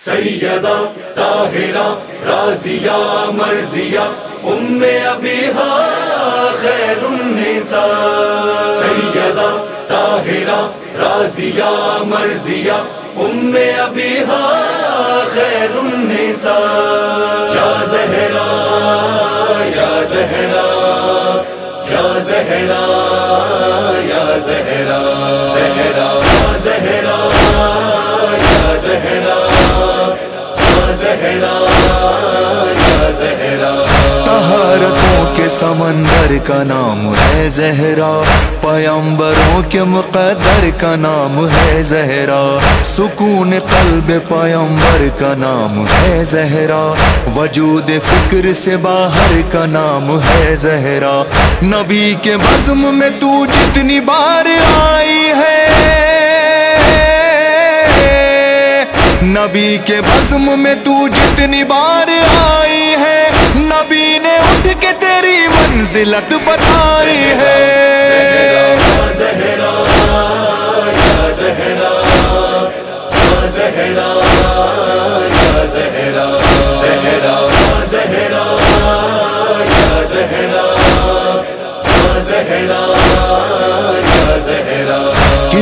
سیدہ طاہرہ راضیہ مرضیہ ام ابیہا خیر النساء سیدہ طاہرہ راضیہ مرضیہ ام ابیہا خیر النساء یا زہرا یا زہرا یا زہرا یا زہرا زہرا یا زہرا یا زہرا طہارتوں کے سمندر کا نام ہے زہرا، پیامبروں کے مقدر کا نام ہے زہرا، سکون قلب پیامبر کا نام ہے زہرا، وجود فکر سے باہر کا نام ہے زہرا، نبی کے بزم میں تو جتنی بار آئی ہے نبی کے بزم میں تو جتنی بار آئی ہے نبی نے اٹھ کے تیری منزلت بتائی ہے زہرا زہرا یا زہرا یا زہرا یا زہرا زہرا زہرا یا زہرا یا زہرا یا زہرا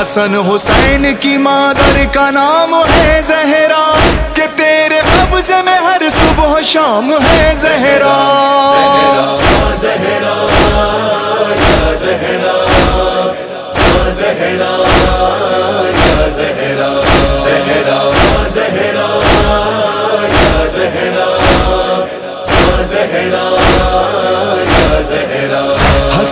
حسن حسین کی مادر کا نام ہے زہرا کہ تیرے قبضے میں ہر صبح و شام ہے زہرا زہرا زہرا یا زہرا یا زہرا یا زہرا زہرا زہرا یا زہرا یا زہرا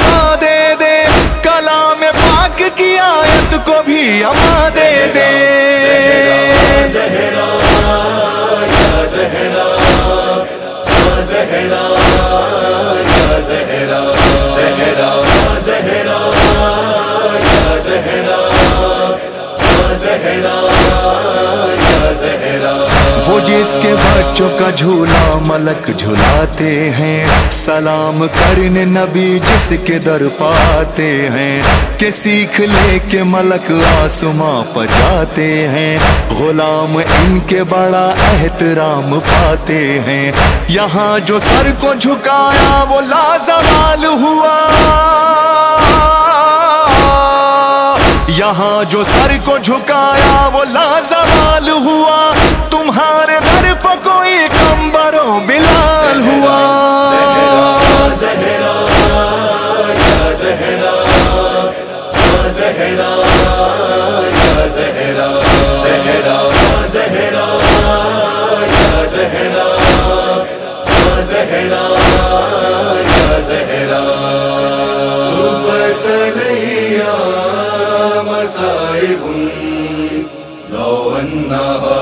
نہ دے دے کلام پاک کی آیت کو بھی اما دے دے زہرا یا زہرا یا زہرا یا زہرا زہرا یا زہرا یا زہرا یا زہرا یا زہرا وہ جس کے بچوں کا جھولا ملک جھلاتے ہیں سلام کرنے نبی جس کے در پاتے ہیں کہ سیکھ لے کے ملک آسماں پجاتے ہیں غلام ان کے بڑا احترام پاتے ہیں یہاں جو سر کو جھکایا وہ لازوال ہوا یہاں جو سر کو جھکایا وہ لازوال ہوا تمہارے در پہ کوئی کمبر و بلال ہوا زہرا یا زہرا یا زہرا یا زہرا زہرا یا زہرا یا زہرا یا زہرا یا زہرا صبت لیا مصائب لو انہا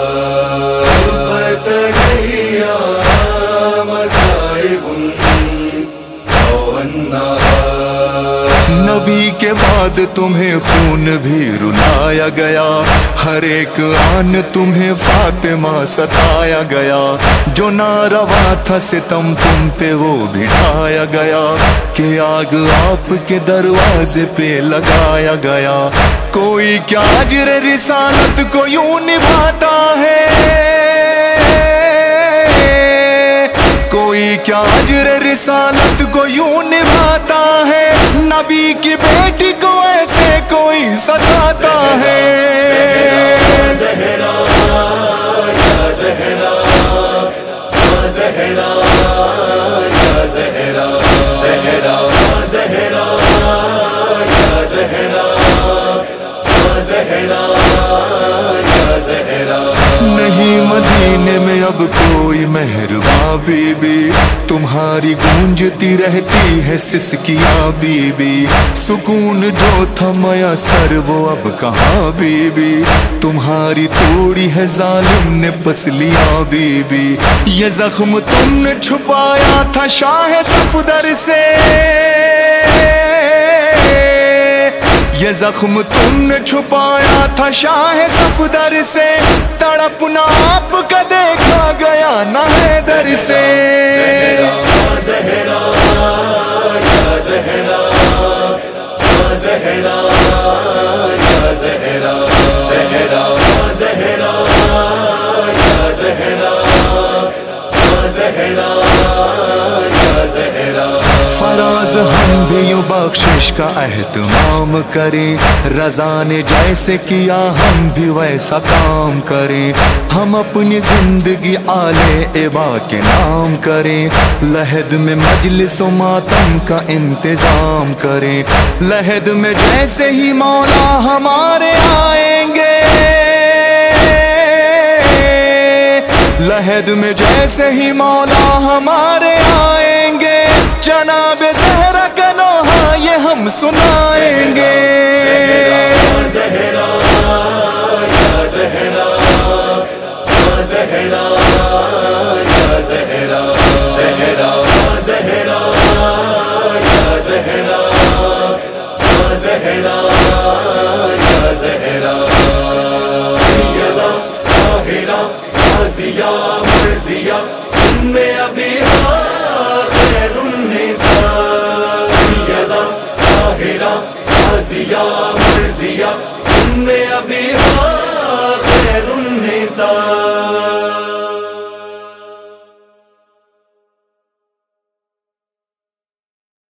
نبی کے بعد تمہیں خون بھی رلایا گیا ہر ایک آن تمہیں فاطمہ ستایا گیا جو ناروا تھا ستم تم پہ وہ بھی ڈھایا گیا کہ آگ آپ کے دروازے پہ لگایا گیا کوئی کیا اجر رسالت کو یوں نبھاتا ہے کوئی کیا اجر رسالت کو یوں نبھاتا ہے نبی کی بیٹی کو ایسے کوئی ستاتا ہے زہرا یا زہرا یا زہرا یا زہرا زہرا زہرا मेहरबां बीबी, तुम्हारी गूंजती रहती है सिसकियाँ बीबी। सुकून जो थमाया सर वो अब कहाँ बीबी, तुम्हारी तोड़ी है जालिम ने पसलियाँ बीबी। ये जख्म तुमने छुपाया था शाह सफदर से, ये जख्म तुमने छुपाया था शाह सफदर से। तड़पना आपका देखा गया ना हैदर से। ज़हरा ज़हरा या ज़हरा, या ज़हरा या ज़हरा, ज़हरा ज़हरा या ज़हरा, या ज़हरा या ज़हरा। फराज हम भी यो बख्शिश का एहतमाम करें, रज़ा ने जैसे किया हम भी वैसा काम करें। हम अपनी जिंदगी आले इबा के नाम करें, लहद में मजलिस मातम का इंतज़ाम करें। लहद में जैसे ही मौला हमारे आएंगे, लहद में जैसे ही मौला हमारे आएंगे, जनाब ज़हरा का नोहा ये हम सुनाएंगे। ज़हरा या ज़हरा, या ज़हरा या ज़हरा, ज़हरा ज़हरा या ज़हरा, या ज़हरा या ज़हरा। सैयदा साहिरा आसिया मर्ज़िया तुमने अभी आसिया मर्ज़िया तुमने अभी खैरुन्निसा।